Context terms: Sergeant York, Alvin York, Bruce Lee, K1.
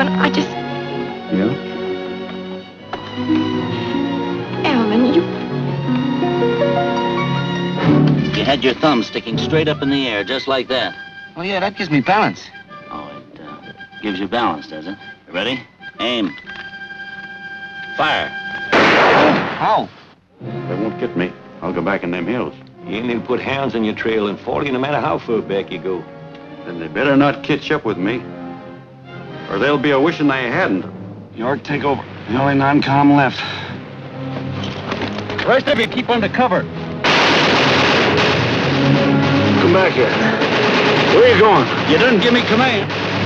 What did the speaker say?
Alvin, I just... Yeah? Alvin, you... You had your thumb sticking straight up in the air, just like that. Oh, yeah, that gives me balance. Oh, it gives you balance, does it? You ready? Aim. Fire. How? They won't get me. I'll go back in them hills. You ain't even put hounds on your trail and follow you no matter how far back you go. Then they better not catch up with me, or they'll be a-wishing they hadn't. York, take over. The only non-com left. The rest of you keep under cover. Come back here. Where are you going? You didn't give me command.